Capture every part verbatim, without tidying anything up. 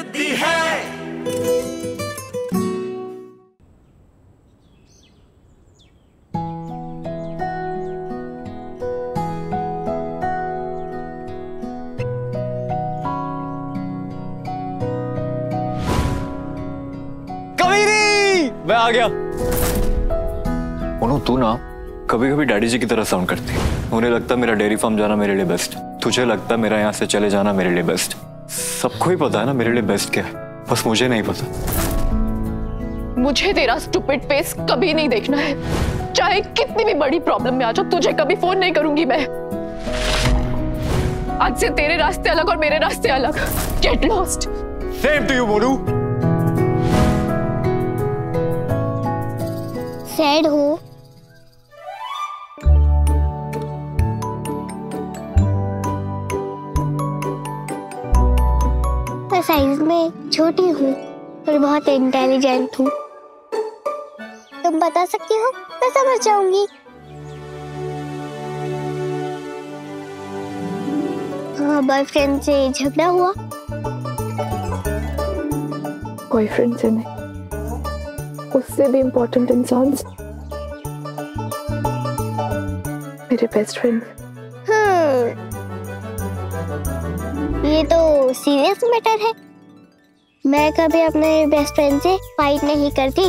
जिद्दी है। मैं आ गया। तू ना कभी कभी डैडी जी की तरह साउंड करती। उन्हें लगता मेरा डेयरी फार्म जाना मेरे लिए बेस्ट, तुझे लगता मेरा यहाँ से चले जाना मेरे लिए बेस्ट। सबको ही पता है ना मेरे लिए बेस्ट क्या है, बस मुझे नहीं पता। मुझे तेरा स्टूपिड फेस कभी नहीं देखना है, चाहे कितनी भी बड़ी प्रॉब्लम में आ जाओ। तुझे कभी फोन नहीं करूंगी मैं। आज से तेरे रास्ते अलग और मेरे रास्ते अलग। Get lost. Same to you Monu. Sad हो? मैं साइज में छोटी हूँ और बहुत इंटेलिजेंट हूँ। तुम बता सकती हो, मैं समझ जाऊंगी। हाँ, बॉयफ्रेंड से झगड़ा हुआ? बॉयफ्रेंड से नहीं, उससे भी इम्पोर्टेंट इंसान मेरे बेस्ट फ्रेंड। हम्म, ये तो सीरियस मैटर है। मैं कभी अपने बेस्ट फ्रेंड से फाइट नहीं करती।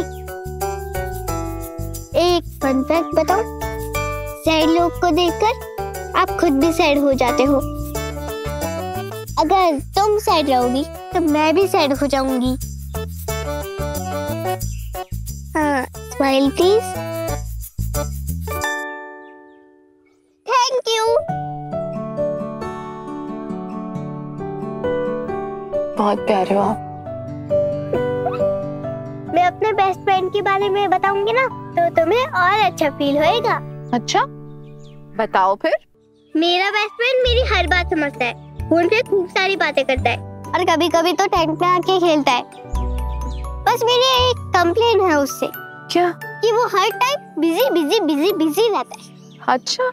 एक फन फैक्ट बताओ, सैड लोग को देखकर आप खुद भी सैड हो जाते हो। अगर तुम सैड रहोगी तो मैं भी सैड हो जाऊंगी। Smile please. Thank you. बहुत प्यारे हो आप। मैं अपने बेस्ट फ्रेंड के बारे में बताऊंगी ना, तो तुम्हें और अच्छा फील होएगा। अच्छा, बताओ फिर। मेरा बेस्ट फ्रेंड मेरी हर बात समझता है। फोन पे खूब सारी बातें करता है और कभी कभी तो टेंट में आके खेलता है। बस मेरी एक कंप्लेन है उससे। क्या? कि वो हर time busy busy busy busy रहता है। अच्छा,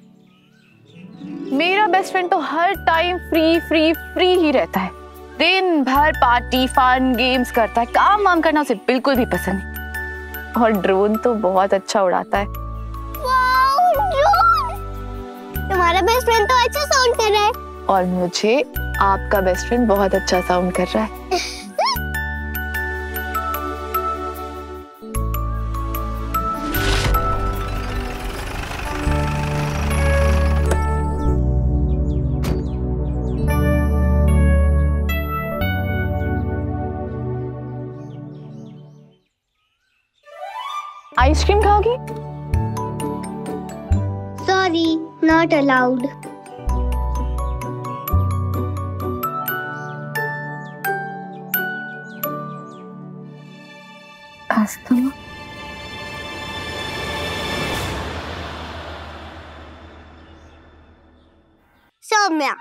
मेरा बेस्ट फ्रेंड तो हर टाइम फ्री फ्री फ्री ही रहता है। दिन भर पार्टी, फन, गेम्स करता है। काम वाम करना उसे बिल्कुल भी पसंद नहीं। और ड्रोन तो बहुत अच्छा उड़ाता है। Wow, drone! तुम्हारा बेस्ट फ्रेंड तो अच्छा साउंड कर रहा है। और मुझे आपका बेस्ट फ्रेंड बहुत अच्छा साउंड कर रहा है। आइसक्रीम खाओगी? Sorry, not allowed. Asthma, Saumya,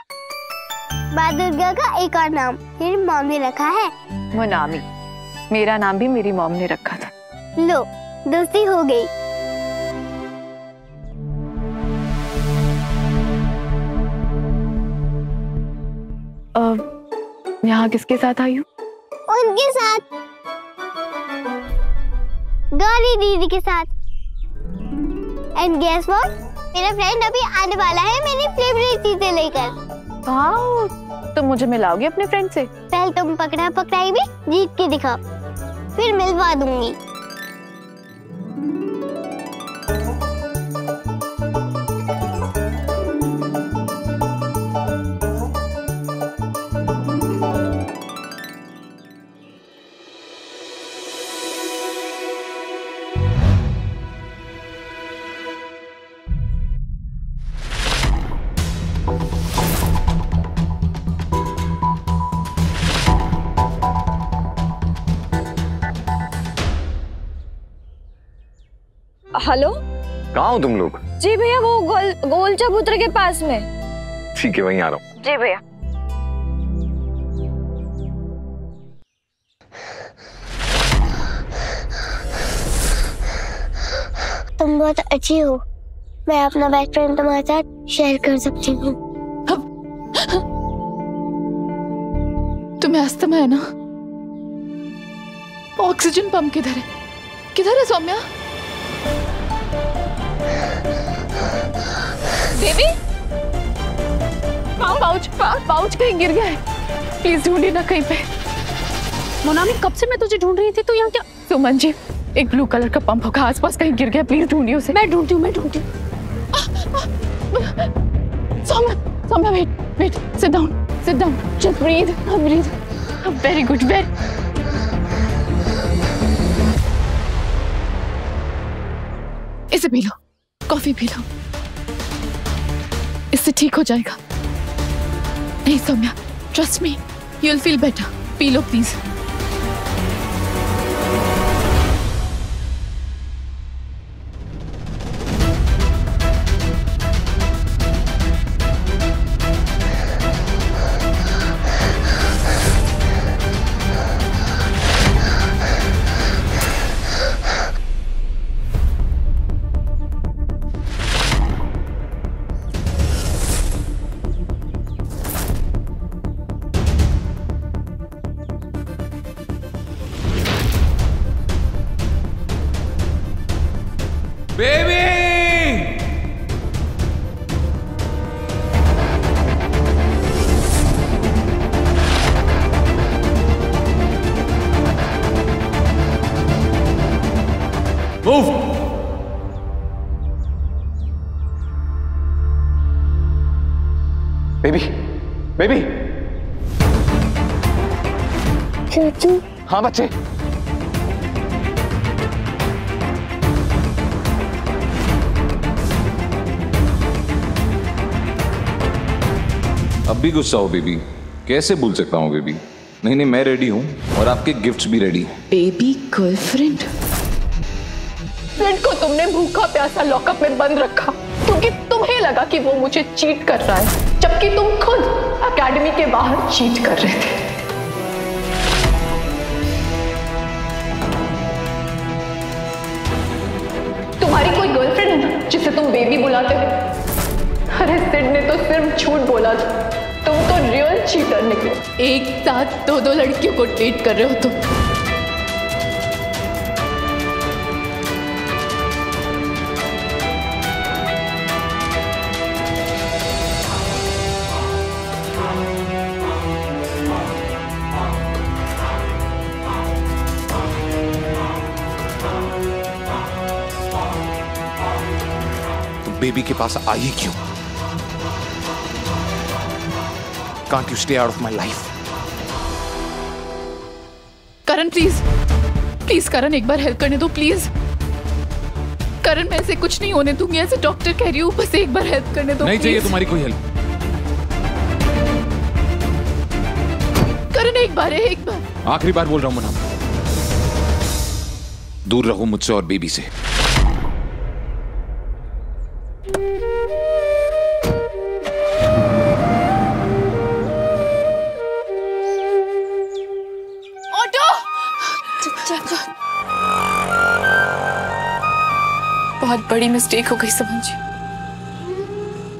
माँ दुर्गा का एक और नाम मेरी मॉम ने रखा है। मोनामी। मेरा नाम भी मेरी मॉम ने रखा था। लो, दोस्ती हो गई। uh, यहाँ किसके साथ आई हूँ? उनके साथ, गौरी दीदी के साथ। एंड गेस व्हाट, मेरा फ्रेंड अभी आने वाला है मेरी फेवरेट चीजें लेकर। वाओ, तुम मुझे मिलाओगी अपने फ्रेंड से? पहले तुम पकड़ा पकड़ाई में जीत के दिखाओ, फिर मिलवा दूंगी। हेलो, कहाँ हो तुम लोग? जी भैया, वो गोल गोल चबूतरे के पास में। ठीक है, वहीं आ रहा हूँ। जी भैया। तुम बहुत अच्छी हो। मैं अपना बेस्ट फ्रेंड तुम्हारे साथ शेयर कर सकती हूँ। तुम्हें अस्थमा है ना? ऑक्सीजन पंप किधर है? किधर है सौम्या? देवी, पाउच पाउच कहीं गिर गया है। प्लीज ढूंढिए ना कहीं पे। मोनामी, कब से मैं तुझे ढूंढ रही थी, तू यहाँ क्या? सुमन जी, एक ब्लू कलर का पंप होगा आसपास, कहीं गिर गया, प्लीज ढूंढिए उसे। मैं ढूंढती हूँ, मैं ढूंढती हूँ। Soumya, Soumya, wait wait sit down sit down, just breathe breathe. Very good, very. इसे पी लो, कॉफी पी लो, इससे ठीक हो जाएगा। नहीं Saumya, trust me, you will feel better. पी लो प्लीज। हाँ बच्चे, अब भी गुस्सा हो बेबी? कैसे भूल सकता हूँ बेबी। नहीं नहीं, मैं रेडी हूँ और आपके गिफ्ट्स भी रेडी। बेबी गर्लफ्रेंड, फ्रेंड को तुमने भूखा प्यासा लॉकअप में बंद रखा क्योंकि तुम्हें लगा कि वो मुझे चीट कर रहा है, जबकि तुम खुद अकेडमी के बाहर चीट कर रहे थे। तुम्हारी कोई गर्लफ्रेंड है जिसे तुम बेबी बुलाते हो? अरे सिड ने तो सिर्फ झूठ बोला था, तुम तो रियल चीटर निकले। एक साथ दो दो लड़कियों को डेट कर रहे हो तुम। बेबी के पास आई क्यों? Can't you stay out of my life? Karan please, please Karan, एक बार हेल्प करने दो प्लीज। करण, मैं ऐसे कुछ नहीं होने दूंगी, ऐसे डॉक्टर कह रही हूँ, बस एक बार हेल्प करने दो। नहीं चाहिए तुम्हारी कोई हेल्प। करण, एक बार है, एक बार, आखिरी बार बोल रहा हूँ मोनामी, दूर रहो मुझसे और बेबी से। बड़ी मिस्टेक हो गई समन जी,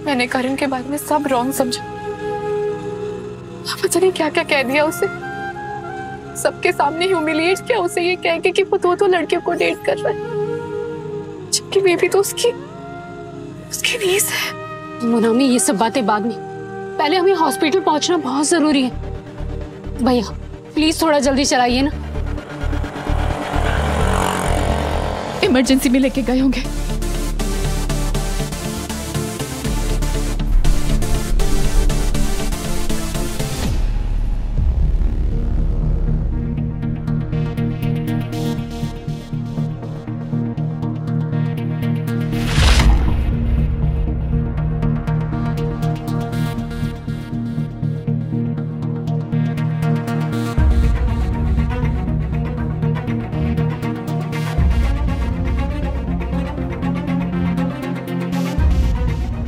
मैंने करण के बारे में सब रॉन्ग समझा, पता नहीं क्या क्या कह दिया उसे, सबके सामने ह्यूमिलिएट किया उसे, ये कह के कि वो दो दो लड़कियों को डेट कर रहा है, जबकि बेबी तो उसकी उसकी नीस है। मोनामी, ये सब बातें बाद में, पहले हमें हॉस्पिटल पहुंचना बहुत जरूरी है। भैया प्लीज थोड़ा जल्दी चलाइए ना, इमरजेंसी में लेके गए होंगे।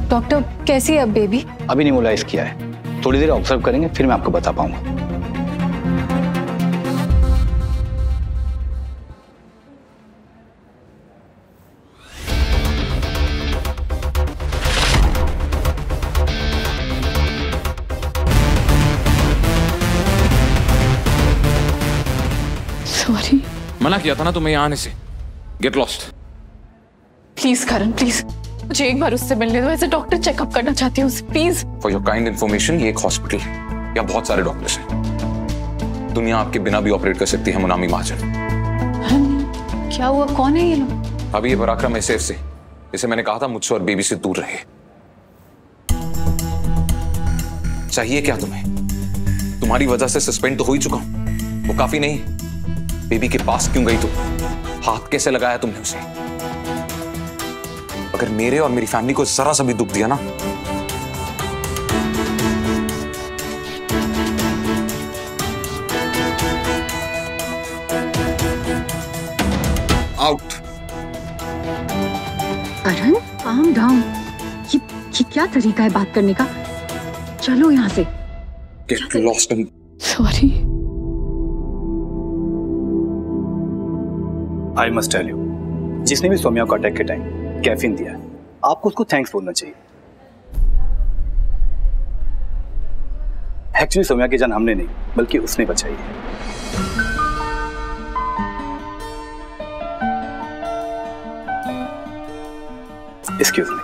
डॉक्टर, कैसी है अब बेबी? अभी न्यूमोलाइज किया है, थोड़ी देर ऑब्जर्व करेंगे, फिर मैं आपको बता पाऊंगा। सॉरी। मना किया था ना तुम्हें यहाँ आने से। Get lost. प्लीज करन, प्लीज मुझे एक बार उससे मिलने दो। ऐसे डॉक्टर चेकअप करना चाहती हूँ please. For your kind information, ये एक हॉस्पिटल है, यहाँ बहुत सारे डॉक्टर्स हैं। दुनिया आपके बिना भी ऑपरेट कर सकती है। मोनामी महाजन। क्या हुआ? कौन है ये लोग? अभी ये पराक्रम एसएफ से, इसे मैंने कहा था मुझसे और बेबी से दूर रहे। चाहिए क्या तुम्हें? तुम्हारी वजह से सस्पेंड तो हो ही चुका हूं। वो काफी नहीं, बेबी के पास क्यों गई तुम? हाथ कैसे लगाया तुमने उसे? अगर मेरे और मेरी फैमिली को जरा सा भी दुख दिया ना, आउट। करन, calm down। ये, ये क्या तरीका है बात करने का? चलो यहाँ से। Get lost and... Sorry. I must tell you, जिसने भी सौम्या को अटैक के टाइम कैफीन दिया है, आपको उसको थैंक्स बोलना चाहिए। एक्चुअली सौम्या की जान हमने नहीं बल्कि उसने बचाई है। Excuse me.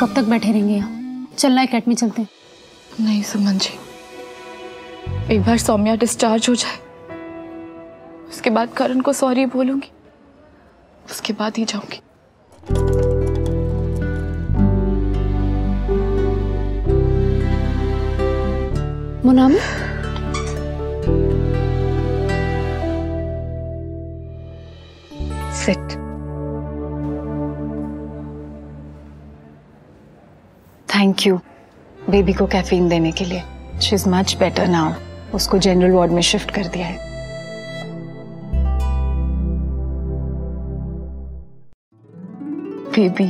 कब तक बैठे रहेंगे यहाँ? चलना एकेडमी चलते हैं। नहीं सुमन जी, एक बार सौम्या डिस्चार्ज हो जाए, उसके बाद करन को सॉरी बोलूंगी, उसके बाद ही जाऊंगी। Monami, sit. Thank you baby को कैफीन देने के लिए। She is much better now. उसको जनरल वार्ड में शिफ्ट कर दिया है। बेबी,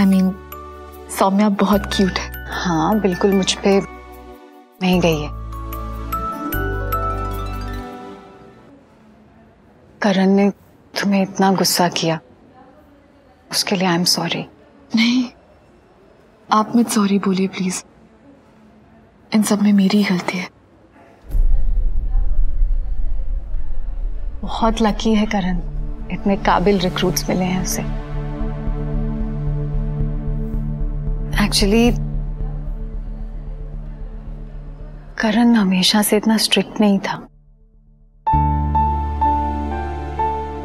आई मीन सौम्या बहुत क्यूट है। हाँ बिल्कुल, मुझ पे नहीं गई है। करन ने तुम्हें इतना गुस्सा किया, उसके लिए आई एम सॉरी। नहीं, आप मत सॉरी बोलिए प्लीज। इन सब में मेरी गलती है। बहुत लकी है करन, इतने काबिल रिक्रूट्स मिले हैं उसे। एक्चुअली करन हमेशा से इतना स्ट्रिक्ट नहीं था।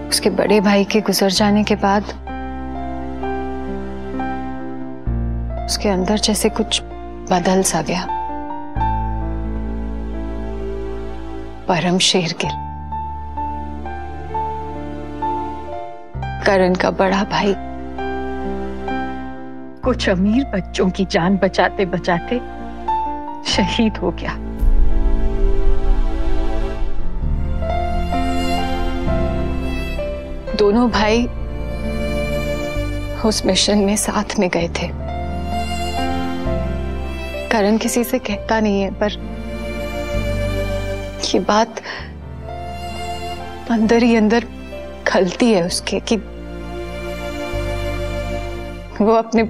उसके बड़े भाई के गुजर जाने के बाद उसके अंदर जैसे कुछ बदल सा गया। परम शेरगिल, करन का बड़ा भाई। कुछ अमीर बच्चों की जान बचाते बचाते शहीद हो गया। दोनों भाई उस मिशन में साथ में गए थे। करन किसी से कहता नहीं है, पर ये बात अंदर ही अंदर खलती है उसके कि वो अपने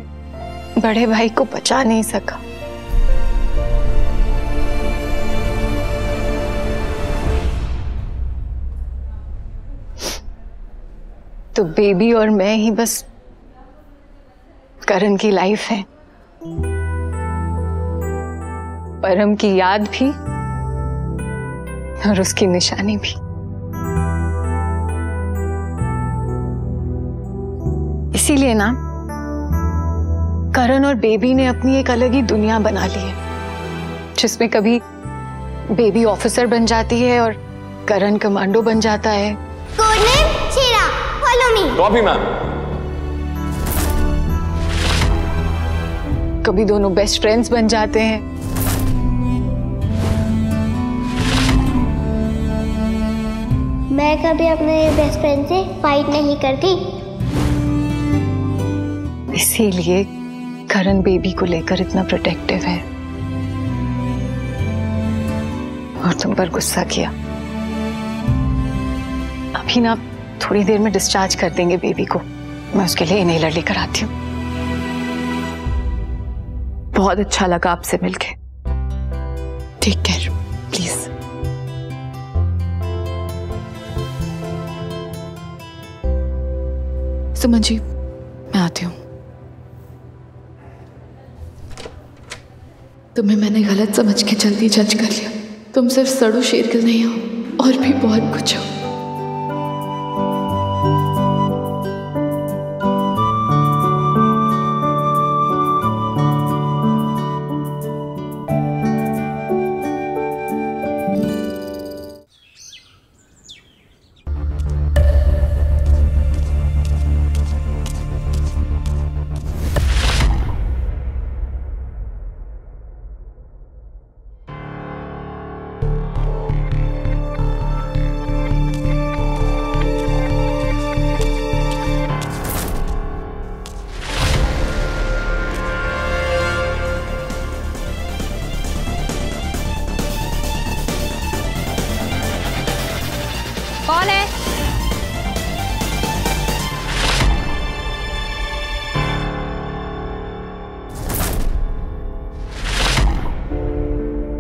बड़े भाई को बचा नहीं सका। तो बेबी और मैं ही बस करन की लाइफ है, परम की याद भी और उसकी निशानी भी। इसीलिए ना करन और बेबी ने अपनी एक अलग ही दुनिया बना ली है, जिसमें कभी बेबी ऑफिसर बन जाती है और करन कमांडो बन जाता है। Code name Chheda, follow me. Copy ma'am. कभी दोनों बेस्ट फ्रेंड्स बन जाते हैं। मैं कभी अपने बेस्ट फ्रेंड से फाइट नहीं करती। इसीलिए करण बेबी को लेकर इतना प्रोटेक्टिव है और तुम पर गुस्सा किया। अभी ना थोड़ी देर में डिस्चार्ज कर देंगे बेबी को। मैं उसके लिए इनहेलर लेकर आती हूँ। बहुत अच्छा लगा आपसे मिलके। Take care please. Suman ji, मैं आती हूँ। तुम्हें मैंने गलत समझ के जल्दी जज कर लिया। तुम सिर्फ सड़ू शेरगिल नहीं हो, और भी बहुत कुछ हो।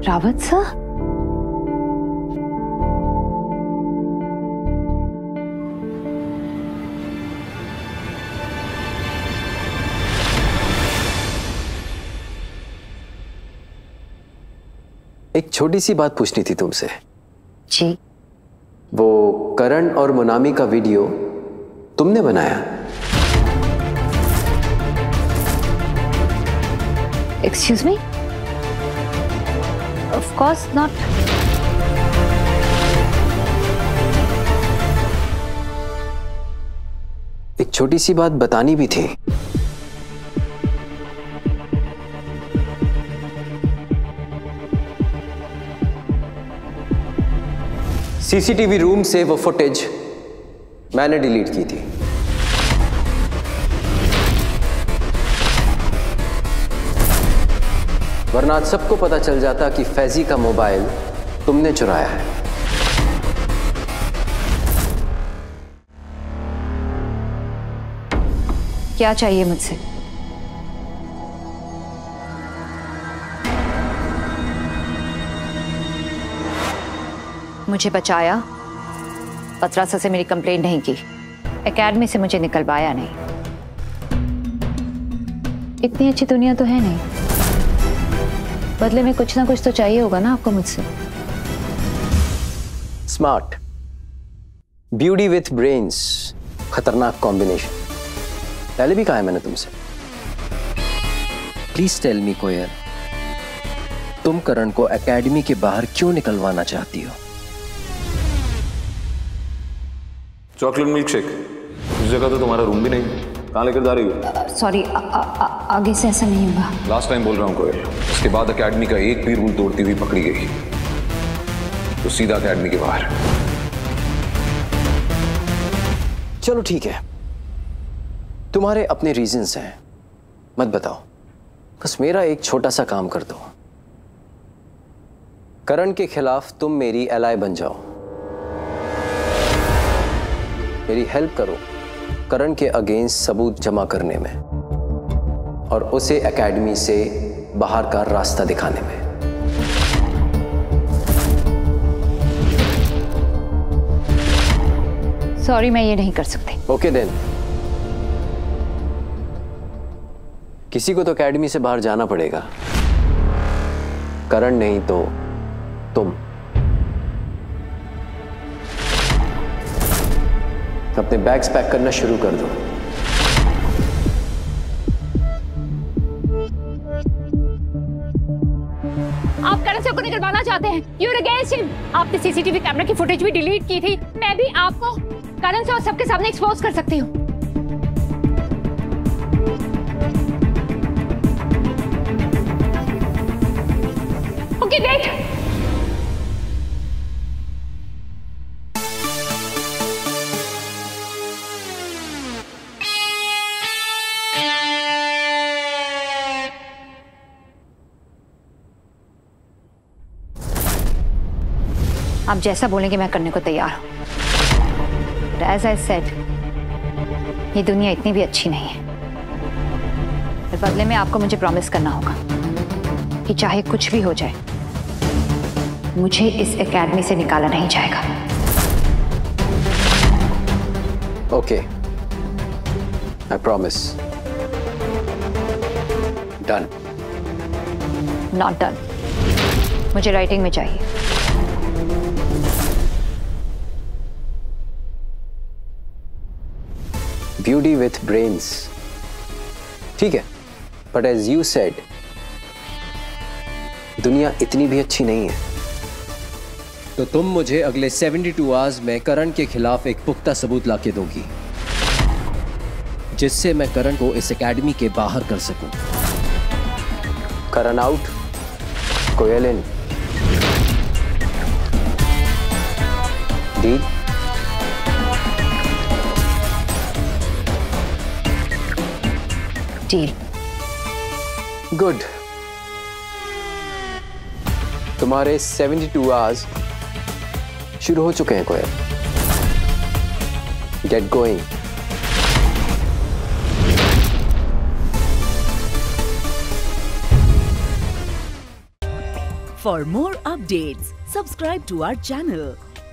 रावत सर, एक छोटी सी बात पूछनी थी तुमसे। जी। वो करण और मोनामी का वीडियो तुमने बनाया? Excuse me? Of course not. एक छोटी सी बात बतानी भी थी। सीसीटीवी रूम से वो फुटेज मैंने डिलीट की थी। वरना आज सबको पता चल जाता कि फैजी का मोबाइल तुमने चुराया है। क्या चाहिए मुझसे? मुझे बचाया, पत्रासा से मेरी कंप्लेंट नहीं की, एकेडमी से मुझे निकलवाया नहीं। इतनी अच्छी दुनिया तो है नहीं। बदले में कुछ ना कुछ तो चाहिए होगा ना आपको मुझसे। स्मार्ट, ब्यूटी विथ ब्रेन्स, खतरनाक कॉम्बिनेशन। पहले भी कहा है मैंने तुमसे। प्लीज टेल मी कोयल, तुम करण को एकेडमी के बाहर क्यों निकलवाना चाहती हो? Chocolate milk shake. इस जगह तो तुम्हारा रूम भी नहीं। कहाँ लेकर जा रही हो? सॉरी, आगे से ऐसा नहीं होगा। लास्ट टाइम बोल रहा हूँ कोयल, उसके बाद एकेडमी का एक भी रूल तोड़ती हुई पकड़ी गई तो सीधा एकेडमी के बाहर। चलो ठीक है, तुम्हारे अपने रीजंस हैं, मत बताओ। बस मेरा एक छोटा सा काम कर दो, करण के खिलाफ तुम मेरी एलाई बन जाओ। मेरी हेल्प करो करण के अगेंस्ट सबूत जमा करने में और उसे एकेडमी से बाहर का रास्ता दिखाने में। सॉरी, मैं ये नहीं कर सकती। ओके देन, किसी को तो एकेडमी से बाहर जाना पड़ेगा। करण नहीं तो तुम। अपने बैग्स पैक करना शुरू कर दो। आप करण से को निकलवाना चाहते हैं। You are against him. आपने सीसीटीवी कैमरा की फुटेज भी डिलीट की थी। मैं भी आपको करण से और सबके सामने एक्सपोज कर सकती हूँ। Okay, wait. आप जैसा बोलेंगे मैं करने को तैयार हूँ। As I said, ये दुनिया इतनी भी अच्छी नहीं है। तो बदले में आपको मुझे प्रॉमिस करना होगा कि चाहे कुछ भी हो जाए, मुझे इस एकेडमी से निकाला नहीं जाएगा। Okay, I promise. Done. Not done. मुझे राइटिंग में चाहिए। Beauty with brains, ठीक है, but as you said, दुनिया इतनी भी अच्छी नहीं है। तो तुम मुझे अगले बहत्तर आवर्स में करण के खिलाफ एक पुख्ता सबूत लाके दोगी, जिससे मैं करण को इस एकेडमी के बाहर कर सकूं। Karan out, Koyal in. D Deal. Good. तुम्हारे बहत्तर आवर्स शुरू हो चुके हैं कोयल। Get going. For more updates, subscribe to our channel,